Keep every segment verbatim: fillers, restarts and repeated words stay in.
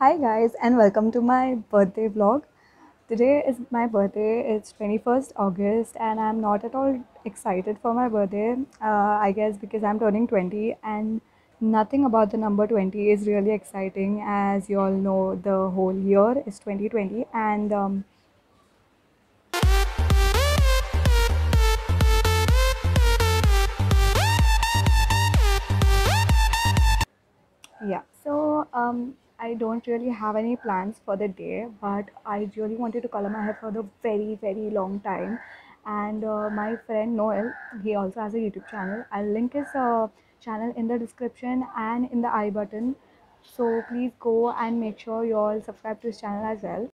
Hi guys and welcome to my birthday vlog. Today is my birthday. It's twenty-first August and I'm not at all excited for my birthday. Uh, I guess because I'm turning twenty and nothing about the number twenty is really exciting. As you all know, the whole year is twenty twenty and um, yeah, so um, I don't really have any plans for the day, but I really wanted to color my hair for the very very long time. And uh, my friend Noel, he also has a YouTube channel. I'll link his uh, channel in the description and in the I button, so please go and make sure you all subscribe to his channel as well.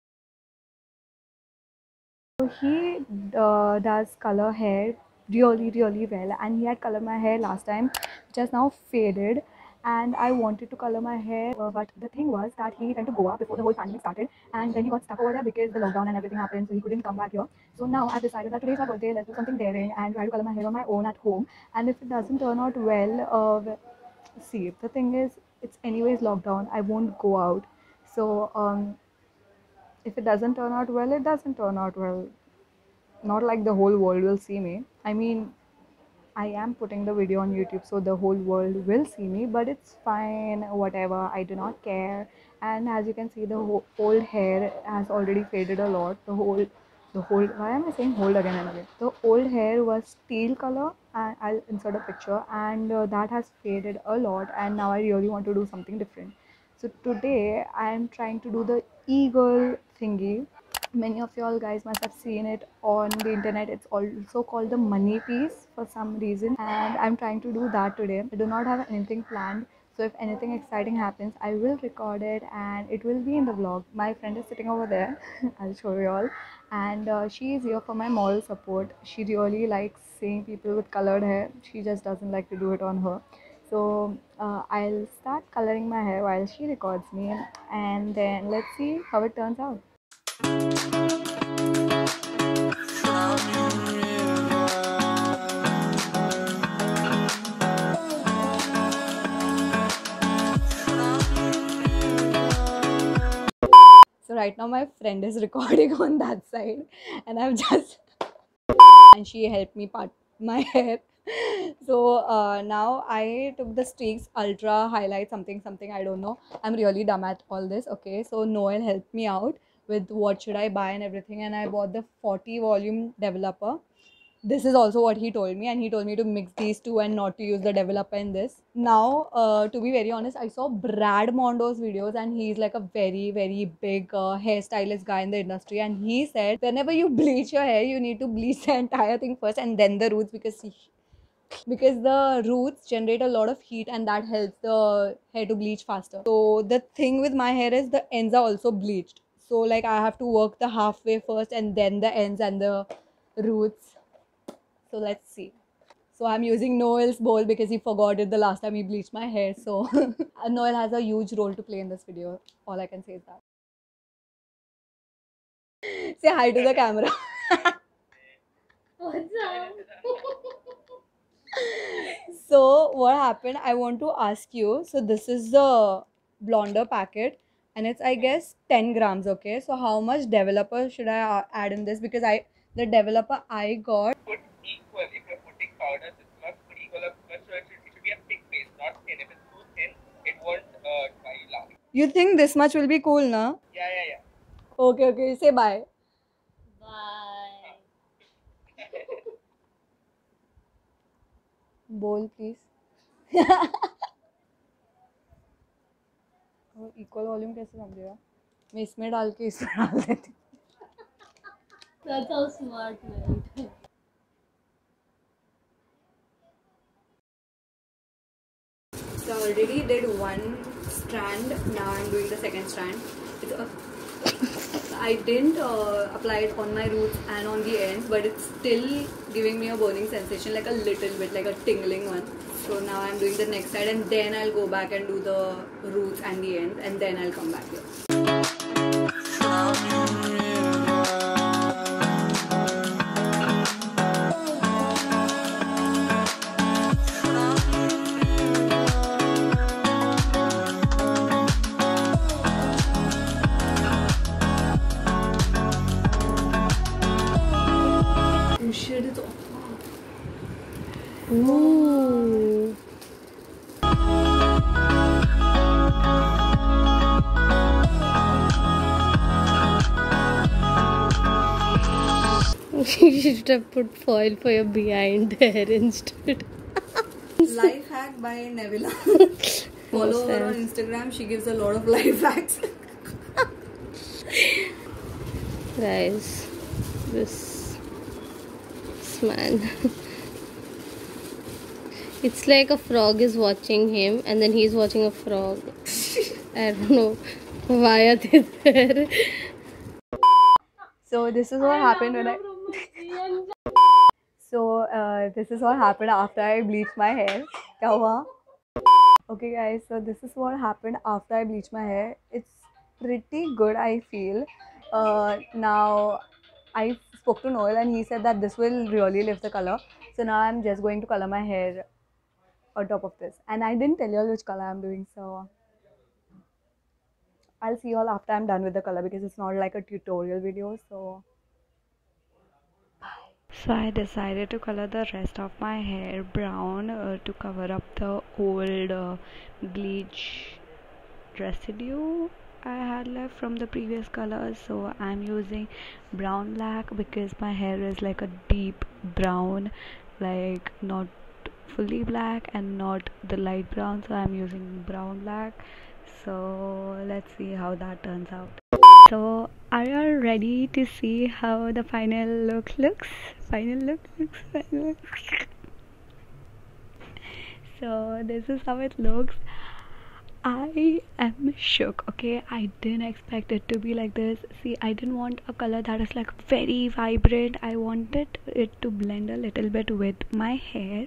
So he uh, does color hair really really well, and he had colored my hair last time, which has now faded. And I wanted to color my hair, but the thing was that he went to Goa before the whole pandemic started, and then he got stuck over there because the lockdown and everything happened, so he couldn't come back here. So now I've decided that today's my birthday, let's do something daring and try to color my hair on my own at home. And if it doesn't turn out well, uh, see, the thing is, it's anyways lockdown, I won't go out. So um, if it doesn't turn out well, it doesn't turn out well. Not like the whole world will see me. I mean, I am putting the video on YouTube, so the whole world will see me, but it's fine, whatever, I do not care. And as you can see, the whole old hair has already faded a lot. The whole, the whole, why am I saying hold again and again? The old hair was teal color, and I'll insert a picture, and uh, that has faded a lot, and now I really want to do something different. So today, I am trying to do the eagle thingy. Many of y'all guys must have seen it on the internet. It's also called the money piece for some reason, and I'm trying to do that today. I do not have anything planned, so if anything exciting happens, I will record it and it will be in the vlog. My friend is sitting over there. I'll show you all. And uh, she is here for my moral support. She really likes seeing people with colored hair. She just doesn't like to do it on her. So uh, I'll start coloring my hair while she records me, and then let's see how it turns out. So right now my friend is recording on that side, and I've just and she helped me part my hair. So uh, now I took the streaks, ultra highlight, something something, I don't know. I'm really dumb at all this. Okay, so Noel helped me out with what should I buy and everything, and I bought the forty volume developer. This is also what he told me, and he told me to mix these two and not to use the developer in this. Now uh, to be very honest, I saw Brad Mondo's videos, and he's like a very very big uh, hairstylist guy in the industry, and he said whenever you bleach your hair, you need to bleach the entire thing first and then the roots, because he, because the roots generate a lot of heat, and that helps the hair to bleach faster. So the thing with my hair is the ends are also bleached. So like I have to work the halfway first and then the ends and the roots. So let's see. So I'm using Noel's bowl because he forgot it the last time he bleached my hair. So Noel has a huge role to play in this video. All I can say is that. Say hi to the camera. What's up? So what happened? I want to ask you. So this is the blonder packet. And it's, I guess, ten grams, okay? So how much developer should I add in this? Because I, the developer I got... Put equal. If you're putting powders, it's not put equal up much. So it should, it should be a thick base, not thin. If it's too thin, it won't uh, dry you last. You think this much will be cool, na? Yeah, yeah, yeah. Okay, okay. You say bye. Bye. Bowl, please. Equal volume कैसे समझेगा? मैं इसमें डाल के इसमें डाल देती हूँ। Smart man. So I already did one strand. Now I'm doing the second strand. It's a, I didn't uh, apply it on my roots and on the ends, but it's still giving me a burning sensation, like a little bit, like a tingling one. So now I'm doing the next side, and then I'll go back and do the roots and the ends, and then I'll come back here. dito. Ooh. You should have put foil for your behind there instead. Life hack by Nevila. Follow her on Instagram. She gives a lot of life hacks. Guys, this, this man. It's like a frog is watching him, and then he's watching a frog. I don't know why are they there. So this is what I happened when I. So uh, this is what happened after I bleached my hair. क्या हुआ? Okay guys, so this is what happened after I bleached my hair. It's pretty good, I feel. Uh, now I spoke to Noel and he said that this will really lift the color. So now I'm just going to color my hair on top of this. And I didn't tell you all which color I'm doing, so I'll see you all after I'm done with the color because it's not like a tutorial video. So So I decided to color the rest of my hair brown uh, to cover up the old uh, bleach residue I had left from the previous color. So I'm using brown black because my hair is like a deep brown, like not fully black and not the light brown. So I'm using brown black. So let's see how that turns out. So are you all ready to see how the final look looks? Final look looks, final look. So this is how it looks. I am shook, okay? I didn't expect it to be like this. See, I didn't want a color that is like very vibrant. I wanted it to blend a little bit with my hair.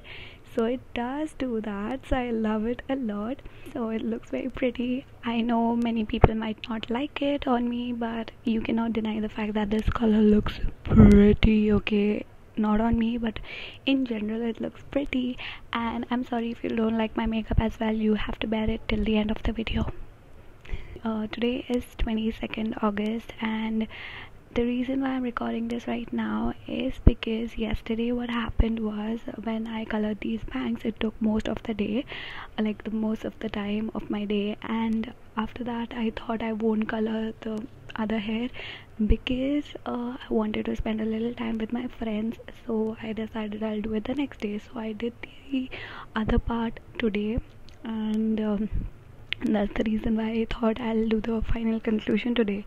So it does do that, so I love it a lot. So it looks very pretty. I know many people might not like it on me, but you cannot deny the fact that this color looks pretty, okay? Not on me, but in general it looks pretty. And I'm sorry if you don't like my makeup as well. You have to bear it till the end of the video. Uh, today is twenty-second August, and the reason why I'm recording this right now is because yesterday what happened was when I colored these bangs, it took most of the day, like the most of the time of my day. And after that I thought I won't color the other hair because uh, I wanted to spend a little time with my friends, so I decided I'll do it the next day. So I did the other part today, and um, that's the reason why I thought I'll do the final conclusion today.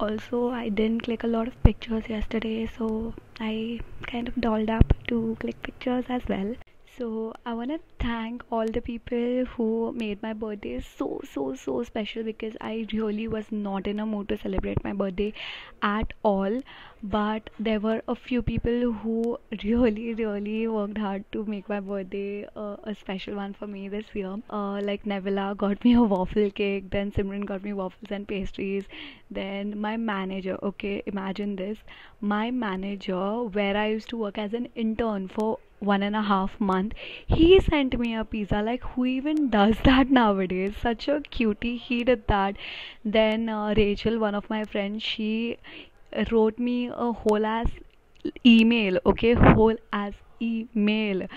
Also, I didn't click a lot of pictures yesterday, so I kind of dolled up to click pictures as well. So I want to thank all the people who made my birthday so so so special, because I really was not in a mood to celebrate my birthday at all. But there were a few people who really really worked hard to make my birthday uh, a special one for me this year. Uh, like Nevila got me a waffle cake, then Simran got me waffles and pastries, then my manager, okay, imagine this, my manager where I used to work as an intern for one and a half month, he sent me a pizza. Like, who even does that nowadays? Such a cutie, he did that. Then uh, Rachel, one of my friends, she wrote me a whole ass email, okay, whole ass email.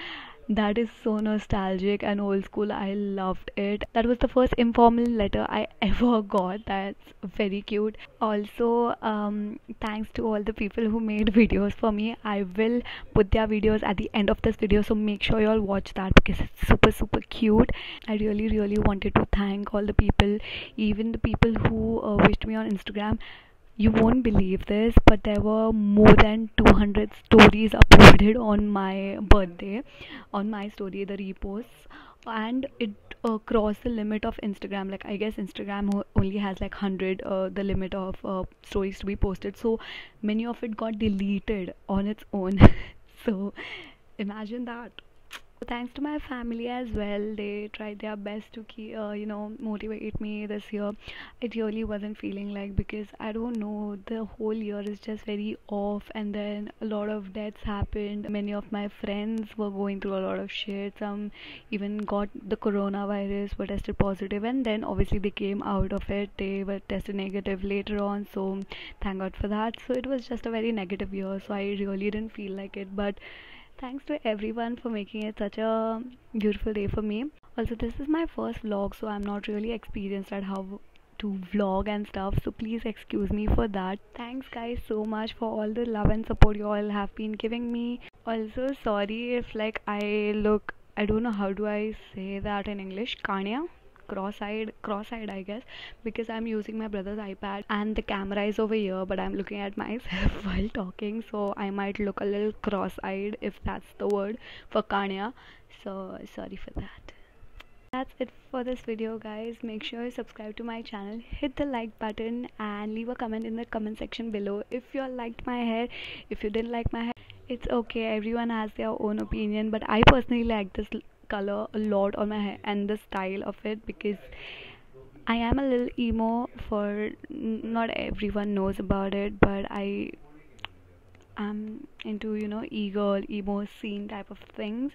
That is so nostalgic and old school. I loved it. That was the first informal letter I ever got. That's very cute. Also, um, thanks to all the people who made videos for me. I will put their videos at the end of this video, so make sure you all watch that because it's super super cute. I really really wanted to thank all the people, even the people who uh, wished me on Instagram. You won't believe this, but there were more than two hundred stories uploaded on my birthday, on my story, the reposts, and it uh, crossed the limit of Instagram. Like, I guess Instagram only has like one hundred, uh, the limit of uh, stories to be posted, so many of it got deleted on its own. So imagine that. Thanks to my family as well. They tried their best to keep, uh, you know, motivate me this year. It really wasn't feeling like, because I don't know, the whole year is just very off, and then a lot of deaths happened. Many of my friends were going through a lot of shit. Some even got the coronavirus, were tested positive, and then obviously they came out of it. They were tested negative later on, so thank God for that. So it was just a very negative year, so I really didn't feel like it, but thanks to everyone for making it such a beautiful day for me. Also, this is my first vlog, so I'm not really experienced at how to vlog and stuff, so please excuse me for that. Thanks guys so much for all the love and support you all have been giving me. Also, sorry if like I look, I don't know how do I say that in English, Kanya? cross-eyed cross-eyed I guess, because I'm using my brother's iPad and the camera is over here, but I'm looking at myself while talking, so I might look a little cross-eyed, if that's the word for Kanya, so sorry for that. That's it for this video guys. Make sure you subscribe to my channel, hit the like button and leave a comment in the comment section below if you liked my hair. If you didn't like my hair, it's okay, everyone has their own opinion, but I personally like this color a lot on my hair and the style of it, because I am a little emo, for not everyone knows about it, but I am into, you know, e-girl emo scene type of things,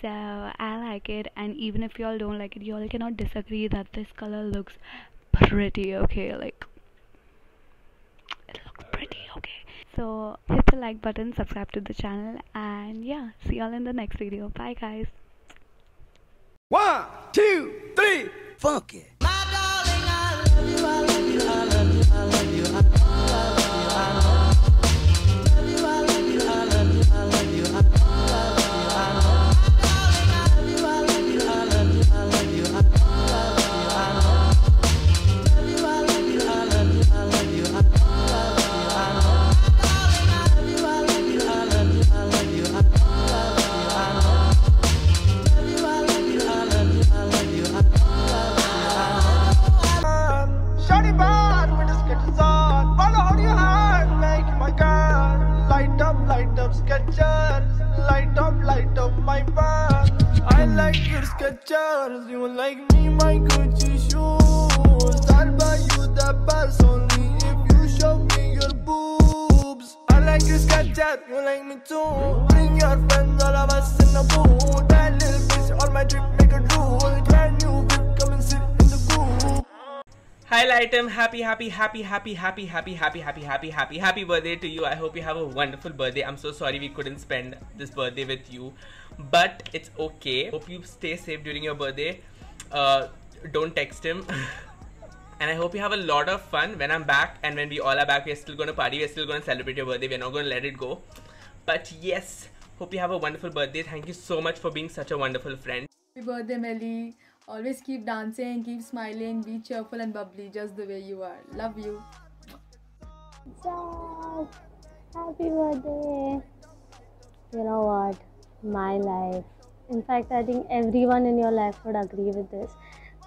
so I like it. And even if y'all don't like it, y'all cannot disagree that this color looks pretty, okay? Like, it looks pretty, okay? So hit the like button, subscribe to the channel, and yeah, see y'all in the next video. Bye guys. One, two, three, fuck it. My darling, I love you, I love you, I love you, I love you, I love you. You like me, my Gucci shoes. I'll buy you the pass only if you show me your boobs. I like your Snapchat, you like me too. Bring your friends, all of us in a boot. That little bitch on my drip, make a drool. Brand new whip, come and sit in the group. Hi Lightem, happy, happy, happy, happy, happy, happy, happy, happy, happy, happy, happy birthday to you. I hope you have a wonderful birthday. I'm so sorry we couldn't spend this birthday with you, but it's okay. Hope you stay safe during your birthday. Uh, don't text him. And I hope you have a lot of fun when I'm back, and when we all are back, we're still going to party, we're still going to celebrate your birthday, we're not going to let it go. But yes, hope you have a wonderful birthday. Thank you so much for being such a wonderful friend. Happy birthday Melly. Always keep dancing, keep smiling, be cheerful and bubbly just the way you are. Love you. Dad, happy birthday. You know what? My life, in fact I think everyone in your life would agree with this,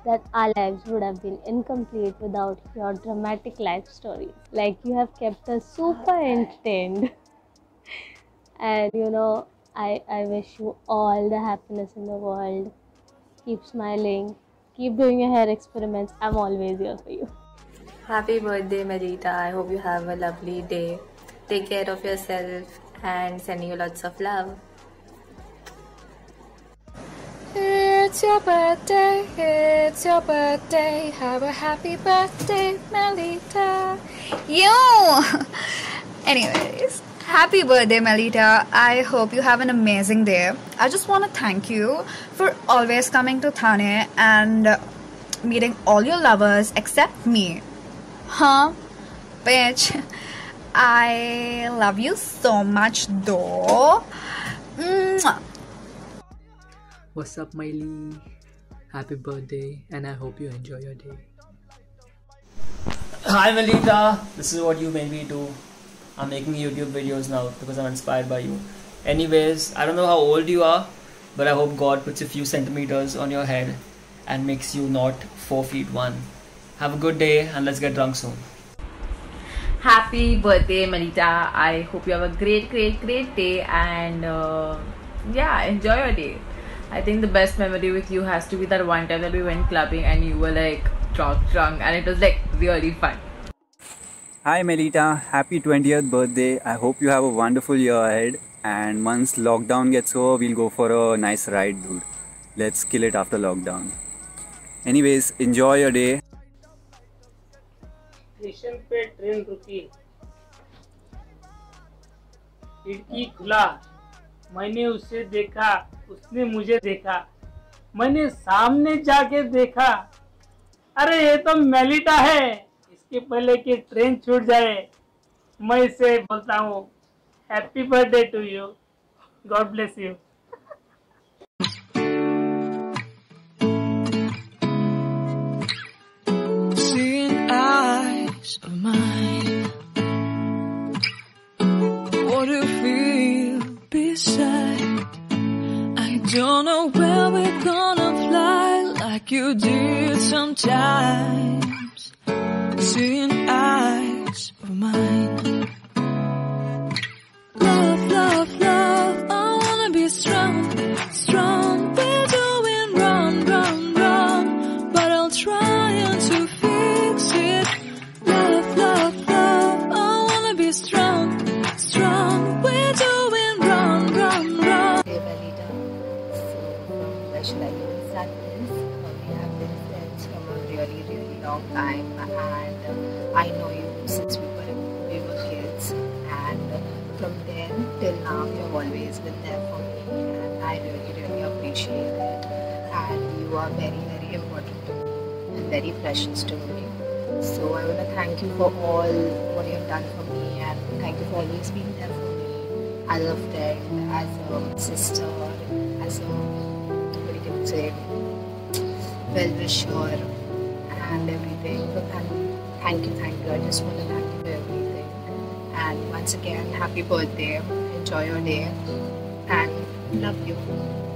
that our lives would have been incomplete without your dramatic life stories. Like, you have kept us super entertained. And you know, I, I wish you all the happiness in the world. Keep smiling, keep doing your hair experiments, I'm always here for you. Happy birthday Mellita, I hope you have a lovely day. Take care of yourself and sending you lots of love. It's your birthday, it's your birthday, have a happy birthday, Mellita. Yo! Anyways, happy birthday, Mellita. I hope you have an amazing day. I just want to thank you for always coming to Thane and meeting all your lovers except me. Huh? Bitch. I love you so much though. Mwah. What's up Miley? Happy birthday and I hope you enjoy your day. Hi Mellita, this is what you made me do. I'm making YouTube videos now because I'm inspired by you. Anyways, I don't know how old you are, but I hope God puts a few centimeters on your head and makes you not four feet one. Have a good day and let's get drunk soon. Happy birthday Mellita, I hope you have a great great great day and uh, yeah, enjoy your day. I think the best memory with you has to be that one time that we went clubbing and you were like drunk, drunk, and it was like really fun. Hi Mellita, happy twentieth birthday. I hope you have a wonderful year ahead, and once lockdown gets over, we'll go for a nice ride, dude. Let's kill it after lockdown. Anyways, enjoy your day. Station पे train रुकी, खिड़की खुला, मैंने उसे देखा, उसने मुझे देखा, मैंने सामने जाके देखा, अरे ये तो मेलिटा है। इसके पहले कि ट्रेन छूट जाए मैं इसे बोलता हूँ happy birthday to you, God bless you. Of mine, what do you feel beside? I don't know where we're gonna fly like you did sometimes. Seeing eyes of mine, love, love, love. I wanna be strong, strong. We're doing wrong, wrong, wrong, but I'll try and to fix it. Love, love, love, I wanna be strong, strong. We're doing wrong, wrong, wrong. Hey Mellita, so where should I even start this? We have been friends for a really, really long time, and I know you since we were we were kids, and from then till now you've always been there for me, and I really, really appreciate it. And you are very, very important to me and very precious to me. So I want to thank you for all what you have done for me, and thank you for always being there for me. I love that as a sister, as a, what you can say, well-wisher and everything. So thank you, thank you, thank you. I just want to thank you for everything. And once again, happy birthday. Enjoy your day. And love you.